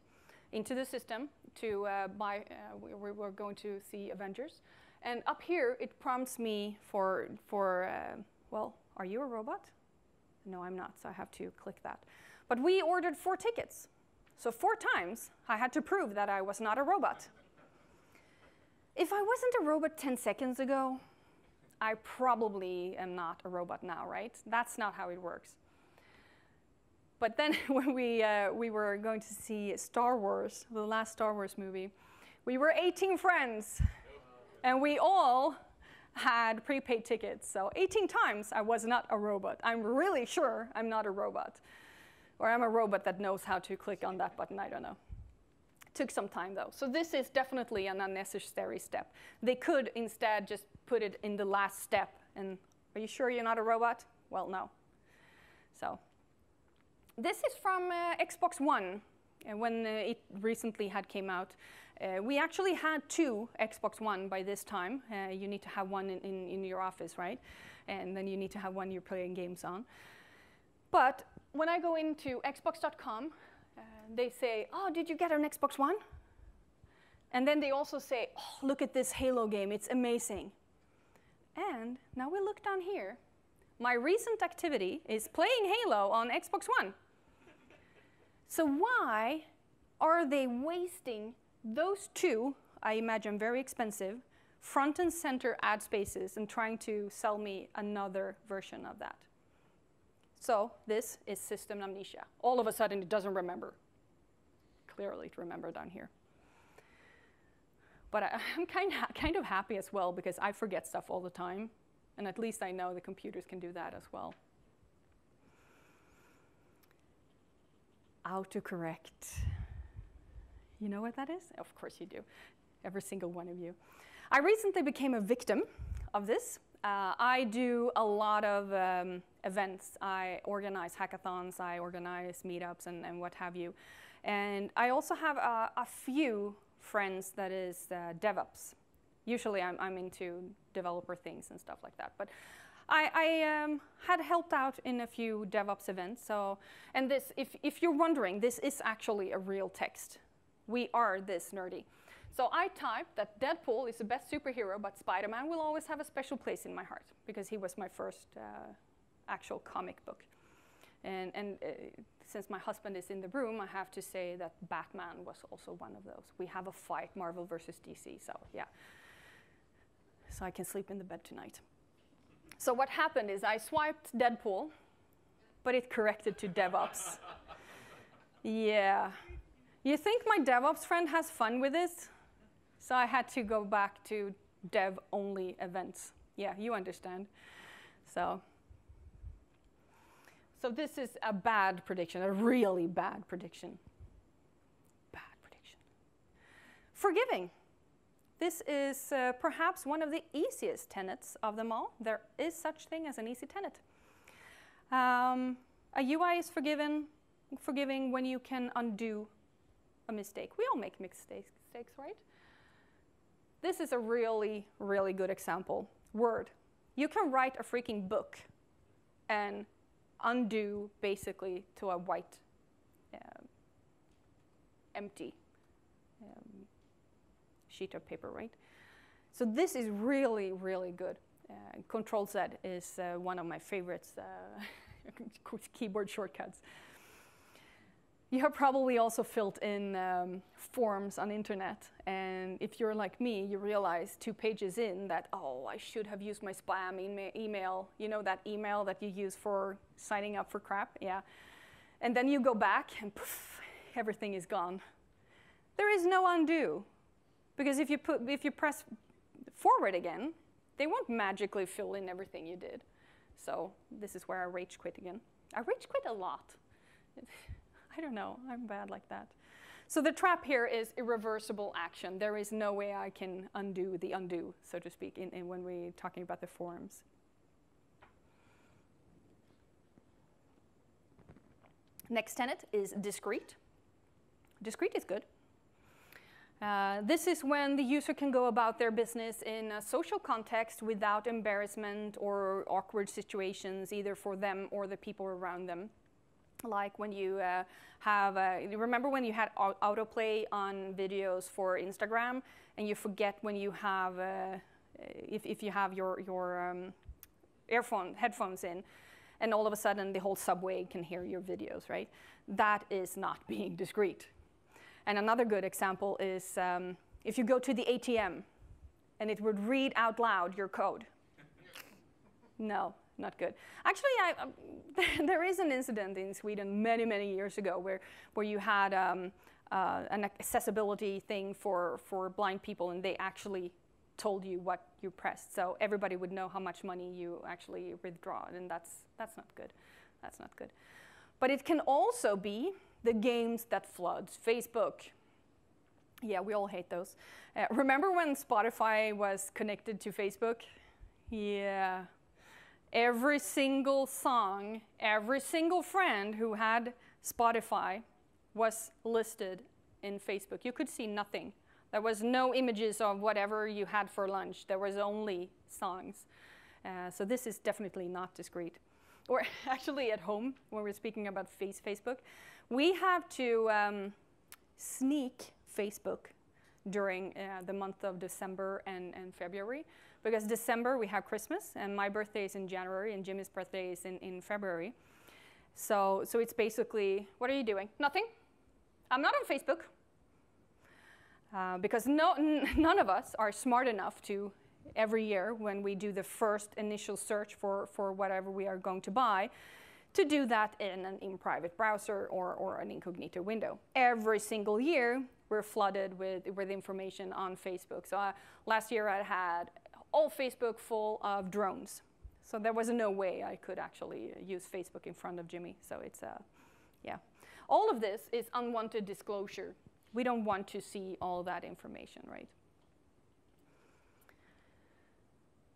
into the system to uh, buy, uh, we were going to see Avengers. And up here, it prompts me for, for uh, well, are you a robot? No, I'm not, so I have to click that. But we ordered four tickets. So four times, I had to prove that I was not a robot. If I wasn't a robot ten seconds ago, I probably am not a robot now, right? That's not how it works. But then when we, uh, we were going to see Star Wars, the last Star Wars movie, we were eighteen friends, and we all had prepaid tickets. So eighteen times, I was not a robot. I'm really sure I'm not a robot. Or I'm a robot that knows how to click on that button, I don't know. Took some time though. So this is definitely an unnecessary step. They could instead just put it in the last step and, are you sure you're not a robot? Well, no. So this is from uh, Xbox One, uh, when uh, it recently had came out. Uh, we actually had two Xbox One by this time. Uh, you need to have one in, in, in your office, right? And then you need to have one you're playing games on. But when I go into Xbox dot com, uh, they say, oh, did you get an Xbox One? And then they also say, oh, look at this Halo game. It's amazing. And now we look down here. My recent activity is playing Halo on Xbox One. So why are they wasting those two, I imagine very expensive, front and center ad spaces and trying to sell me another version of that? So this is system amnesia. All of a sudden, it doesn't remember. Clearly, it remembered down here. But I, I'm kind of, kind of happy as well, because I forget stuff all the time. And at least I know the computers can do that as well. Autocorrect. You know what that is? Of course you do, every single one of you. I recently became a victim of this. Uh, I do a lot of um, events. I organize hackathons, I organize meetups, and, and what have you. And I also have a, a few friends that is uh, DevOps. Usually I'm, I'm into developer things and stuff like that. But I, I um, had helped out in a few DevOps events. So, and this, if, if you're wondering, this is actually a real text. We are this nerdy. So I typed that Deadpool is the best superhero, but Spider-Man will always have a special place in my heart, because he was my first uh, actual comic book. And, and uh, since my husband is in the room, I have to say that Batman was also one of those. We have a fight, Marvel versus D C, so yeah. So I can sleep in the bed tonight. So what happened is I swiped Deadpool, but it corrected to DevOps. Yeah. You think my DevOps friend has fun with this? So I had to go back to dev-only events. Yeah, you understand. So, so this is a bad prediction, a really bad prediction. Bad prediction. Forgiving. This is uh, perhaps one of the easiest tenets of them all. There is such thing as an easy tenet. Um, a U I is forgiven, forgiving when you can undo a mistake. We all make mistakes, mistakes, right? This is a really, really good example. Word. You can write a freaking book and undo basically to a white, um, empty um, sheet of paper, right? So this is really, really good. Uh, Control Z is uh, one of my favorites, uh, keyboard shortcuts. You have probably also filled in um, forms on internet, and if you're like me, you realize two pages in that, oh, I should have used my spam ema email. You know that email that you use for signing up for crap? Yeah. And then you go back, and poof, everything is gone. There is no undo, because if you, put, if you press forward again, they won't magically fill in everything you did. So this is where I rage quit again. I rage quit a lot. I don't know, I'm bad like that. So the trap here is irreversible action. There is no way I can undo the undo, so to speak, in, in when we're talking about the forms. Next tenet is discrete. Discrete is good. Uh, this is when the user can go about their business in a social context without embarrassment or awkward situations, either for them or the people around them. Like when you uh, have, uh, remember when you had autoplay on videos for Instagram, and you forget when you have, uh, if, if you have your, your um, earphone, headphones in, and all of a sudden the whole subway can hear your videos, right? That is not being discreet. And another good example is um, if you go to the A T M, and it would read out loud your code. No. Not good. Actually, I, um, there is an incident in Sweden many, many years ago where, where you had um, uh, an accessibility thing for, for blind people, and they actually told you what you pressed. So everybody would know how much money you actually withdraw, and that's, that's not good. That's not good. But it can also be the games that floods Facebook. Yeah, we all hate those. Uh, remember when Spotify was connected to Facebook? Yeah. Every single song, every single friend who had Spotify was listed in Facebook. You could see nothing There was no images of whatever you had for lunch. There was only songs. Uh, so this is definitely not discrete. Or actually at home, when we're speaking about face Facebook, we have to um, sneak Facebook during uh, the month of December and, and February. Because December, we have Christmas, and my birthday is in January, and Jimmy's birthday is in, in February. So, so it's basically, what are you doing? Nothing. I'm not on Facebook. Uh, because no, n none of us are smart enough to, every year when we do the first initial search for, for whatever we are going to buy, to do that in an in private browser or, or an incognito window. Every single year, we're flooded with, with information on Facebook. So I, last year, I had all Facebook full of drones. So there was no way I could actually use Facebook in front of Jimmy. So it's, uh, yeah. All of this is unwanted disclosure. We don't want to see all that information, right?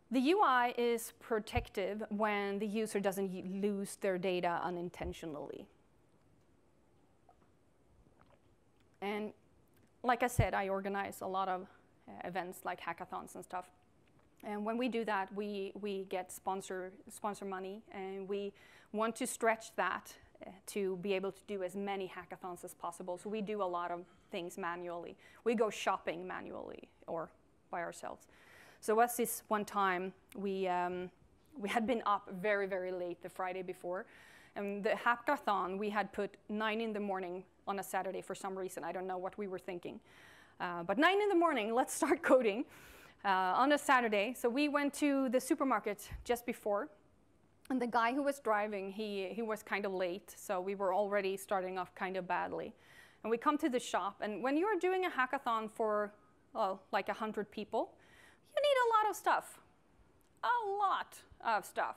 The U I is protective when the user doesn't lose their data unintentionally. And like I said, I organize a lot of uh, events like hackathons and stuff. And when we do that, we, we get sponsor, sponsor money, and we want to stretch that to be able to do as many hackathons as possible. So we do a lot of things manually. We go shopping manually or by ourselves. So was this one time, we, um, we had been up very, very late the Friday before. And the hackathon, we had put nine in the morning on a Saturday for some reason. I don't know what we were thinking. Uh, but nine in the morning, let's start coding uh, on a Saturday. So we went to the supermarket just before. And the guy who was driving, he, he was kind of late, so we were already starting off kind of badly. And we come to the shop, and when you're doing a hackathon for, well, like one hundred people, you need a lot of stuff, a lot of stuff.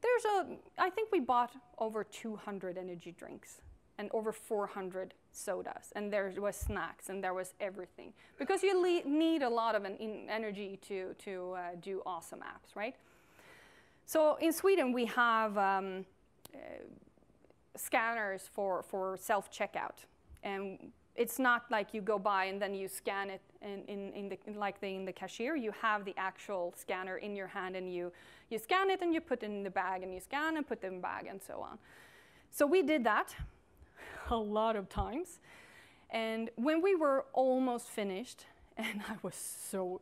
There's a, I think we bought over two hundred energy drinks and over four hundred sodas, and there was snacks, and there was everything. Because you le- need a lot of an in energy to, to uh, do awesome apps, right? So in Sweden, we have um, uh, scanners for, for self-checkout. And it's not like you go by and then you scan it in, in, in the, in like the, in the cashier. You have the actual scanner in your hand, and you, you scan it, and you put it in the bag, and you scan and put it in the bag, and so on. So we did that a lot of times. And when we were almost finished, and I was so,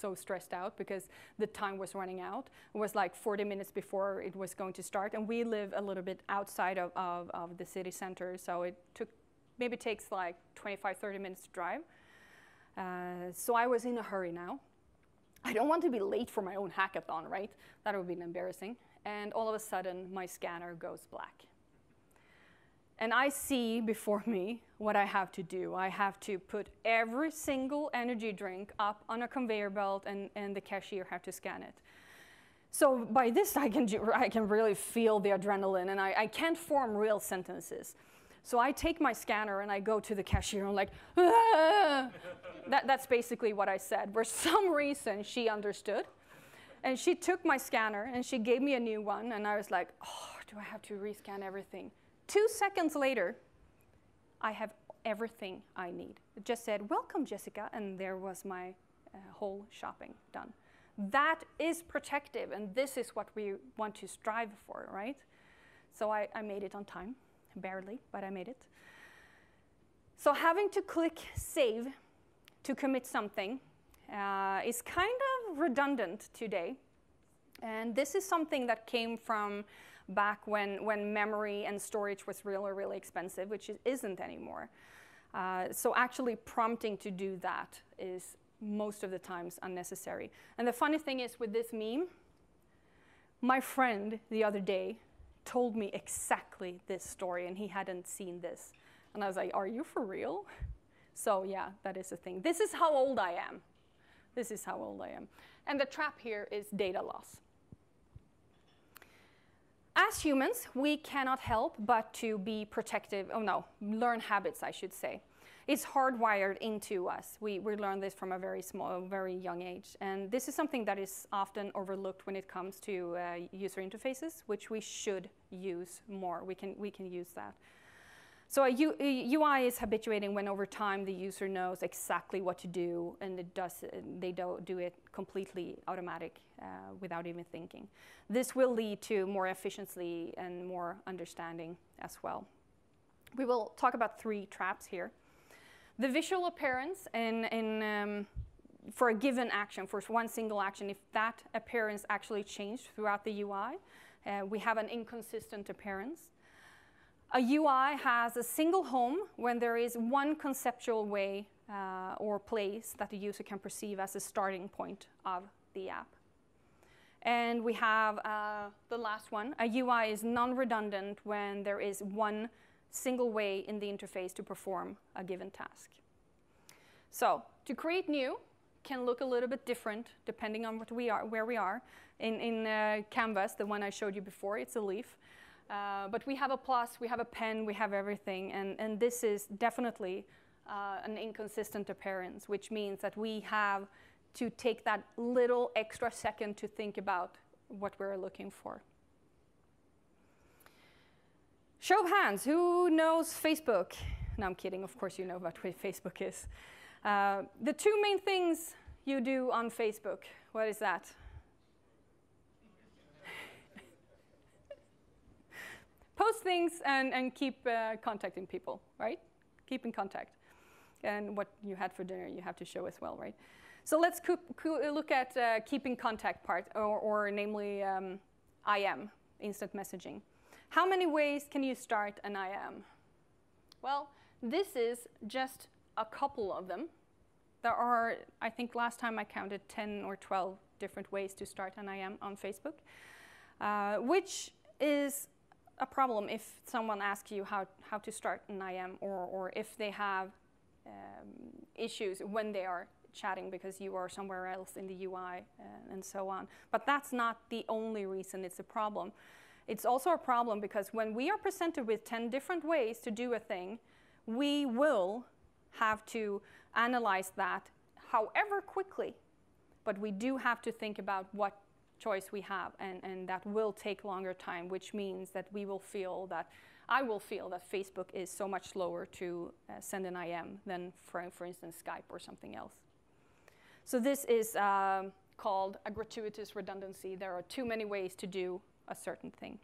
so stressed out because the time was running out. It was like forty minutes before it was going to start. And we live a little bit outside of, of, of the city center. So it took, maybe takes like twenty-five, thirty minutes to drive. Uh, so I was in a hurry now. I don't want to be late for my own hackathon, right? That would be embarrassing. And all of a sudden, my scanner goes black. And I see before me what I have to do. I have to put every single energy drink up on a conveyor belt, and, and the cashier have to scan it. So by this, I can, I can really feel the adrenaline, and I, I can't form real sentences. So I take my scanner, and I go to the cashier, and I'm like, ah! that, that's basically what I said. For some reason, she understood. And she took my scanner, and she gave me a new one. And I was like, oh, do I have to rescan everything? Two seconds later, I have everything I need. It just said, welcome, Jessica, and there was my uh, whole shopping done. That is protective, and this is what we want to strive for, right? So I, I made it on time, barely, but I made it. So having to click save to commit something uh, is kind of redundant today. And this is something that came from back when, when memory and storage was really, really expensive, which it isn't anymore. Uh, so actually prompting to do that is most of the times unnecessary. And the funny thing is with this meme, my friend the other day told me exactly this story, and he hadn't seen this. And I was like, are you for real? So yeah, that is the thing. This is how old I am. This is how old I am. And the trap here is data loss. As humans, we cannot help but to be protective, oh no, learn habits, I should say. It's hardwired into us. We, we learn this from a very small, very young age. And this is something that is often overlooked when it comes to uh, user interfaces, which we should use more. We can, we can use that. So a U I is habituating when over time the user knows exactly what to do, and it does, they don't do it completely automatic uh, without even thinking. This will lead to more efficiency and more understanding as well. We will talk about three traps here. The visual appearance in, in, um, for a given action, for one single action, if that appearance actually changed throughout the U I, uh, we have an inconsistent appearance. A U I has a single home when there is one conceptual way uh, or place that the user can perceive as a starting point of the app. And we have uh, the last one. A U I is non-redundant when there is one single way in the interface to perform a given task. So to create new can look a little bit different depending on what we are, where we are. In, in uh, Canvas, the one I showed you before, it's a leaf. Uh, but we have a plus, we have a pen, we have everything, and, and this is definitely uh, an inconsistent appearance, which means that we have to take that little extra second to think about what we're looking for. Show of hands, who knows Facebook? No, I'm kidding, of course you know what Facebook is. Uh, the two main things you do on Facebook, what is that? Post things and, and keep uh, contacting people, right? Keep in contact. And what you had for dinner, you have to show as well, right? So let's co co look at uh, keeping contact part, or, or namely um, I M, instant messaging. How many ways can you start an I M? Well, this is just a couple of them. There are, I think last time I counted ten or twelve different ways to start an I M on Facebook, uh, which is a problem if someone asks you how, how to start an I M, or, or if they have um, issues when they are chatting because you are somewhere else in the U I and, and so on. But that's not the only reason it's a problem. It's also a problem because when we are presented with ten different ways to do a thing, we will have to analyze that however quickly. But we do have to think about what choice we have, and, and that will take longer time, which means that we will feel that, I will feel that Facebook is so much slower to uh, send an I M than, for, for instance, Skype or something else. So this is um, called a gratuitous redundancy. There are too many ways to do a certain thing.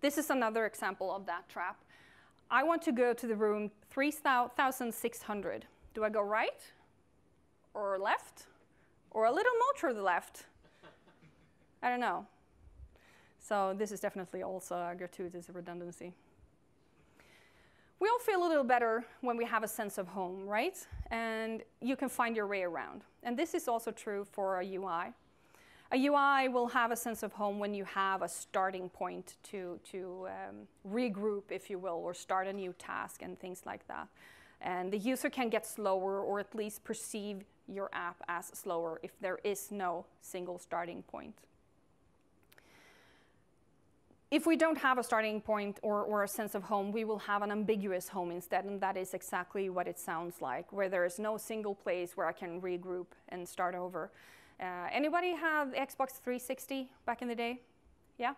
This is another example of that trap. I want to go to the room three thousand six hundred. Do I go right or left or a little more to the left? I don't know. So this is definitely also a gratuitous redundancy. We all feel a little better when we have a sense of home, right? And you can find your way around. And this is also true for a U I. A U I will have a sense of home when you have a starting point to, to um, regroup, if you will, or start a new task and things like that. And the user can get slower, or at least perceive your app as slower, if there is no single starting point. If we don't have a starting point or, or a sense of home, we will have an ambiguous home instead, and that is exactly what it sounds like, where there is no single place where I can regroup and start over. Uh, anybody have Xbox three sixty back in the day? Yeah?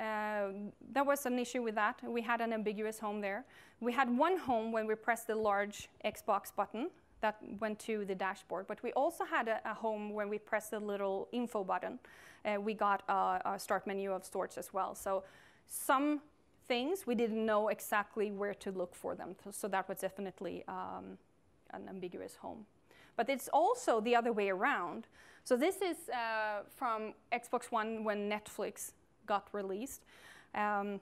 Uh, there was an issue with that. We had an ambiguous home there. We had one home when we pressed the large Xbox button that went to the dashboard, but we also had a, a home when we pressed the little info button. Uh, we got a, a start menu of sorts as well. So some things we didn't know exactly where to look for them. So that was definitely um, an ambiguous home. But it's also the other way around. So this is uh, from Xbox One when Netflix got released. Um,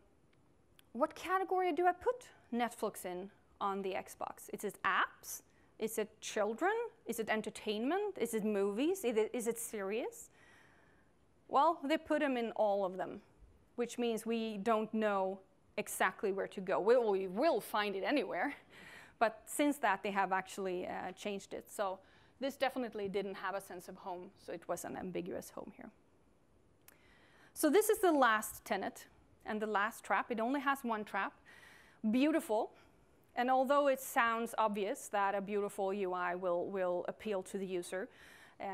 what category do I put Netflix in on the Xbox? Is it apps? Is it children? Is it entertainment? Is it movies? Is it, is it series? Well, they put them in all of them, which means we don't know exactly where to go. We, we will find it anywhere, but since that, they have actually uh, changed it. So this definitely didn't have a sense of home, so it was an ambiguous home here. So this is the last tenet and the last trap. It only has one trap. Beautiful. And although it sounds obvious that a beautiful U I will, will appeal to the user, uh,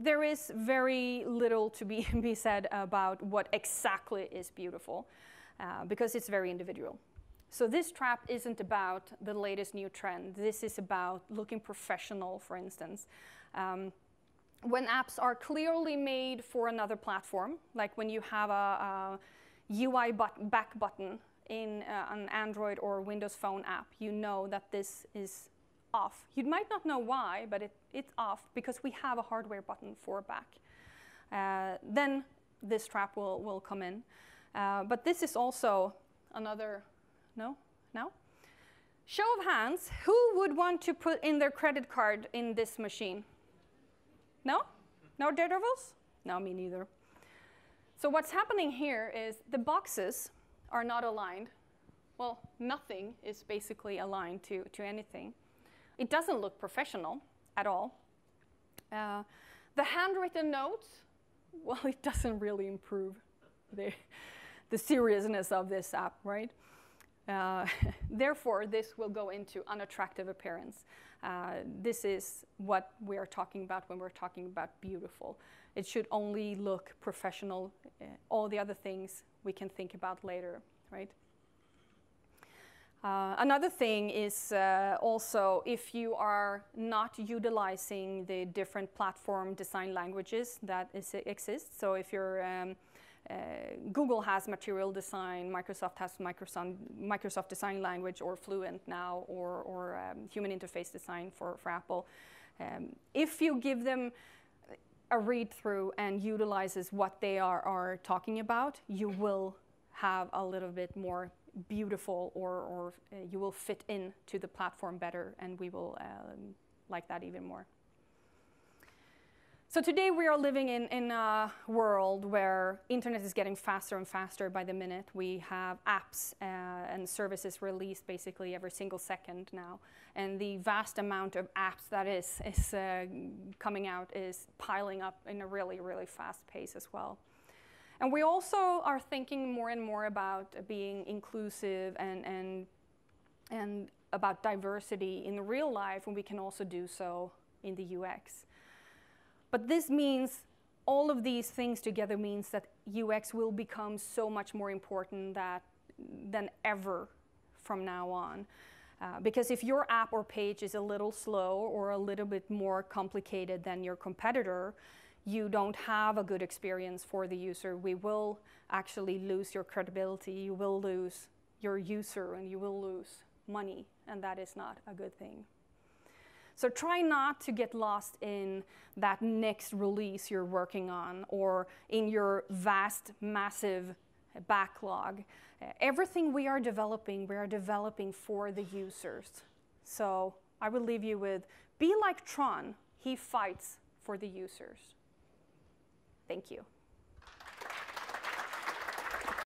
there is very little to be, be said about what exactly is beautiful, uh, because it's very individual. So this trap isn't about the latest new trend. This is about looking professional, for instance. Um, when apps are clearly made for another platform, like when you have a, a U I but back button in uh, an Android or Windows Phone app, you know that this is off. You might not know why, but it, it's off because we have a hardware button for back. Uh, then this trap will, will come in. Uh, but this is also another... No? No? Show of hands, who would want to put in their credit card in this machine? No? No daredevils? No, me neither. So what's happening here is the boxes are not aligned. Well, nothing is basically aligned to, to anything. It doesn't look professional at all. Uh, the handwritten notes, well, it doesn't really improve the, the seriousness of this app, right? Uh, therefore, this will go into unattractive appearance. Uh, this is what we are talking about when we're talking about beautiful. It should only look professional. Uh, all the other things we can think about later, right? Uh, another thing is uh, also if you are not utilizing the different platform design languages that is, exist. So if you're um, Uh, Google has Material Design, Microsoft has Microsoft, Microsoft Design Language, or Fluent now, or, or um, Human Interface Design for, for Apple. Um, if you give them a read-through and utilizes what they are, are talking about, you will have a little bit more beautiful, or, or uh, you will fit in to the platform better, and we will um, like that even more. So today we are living in, in a world where internet is getting faster and faster by the minute. We have apps uh, and services released basically every single second now. And the vast amount of apps that is, is uh, coming out is piling up in a really, really fast pace as well. And we also are thinking more and more about being inclusive and, and, and about diversity in real life, and we can also do so in the U X. But this means all of these things together means that U X will become so much more important that, than ever from now on. Uh, because if your app or page is a little slow or a little bit more complicated than your competitor, you don't have a good experience for the user. We will actually lose your credibility. You will lose your user, and you will lose money. And that is not a good thing. So try not to get lost in that next release you're working on or in your vast, massive backlog. Everything we are developing, we are developing for the users. So I will leave you with, be like Tron, he fights for the users. Thank you.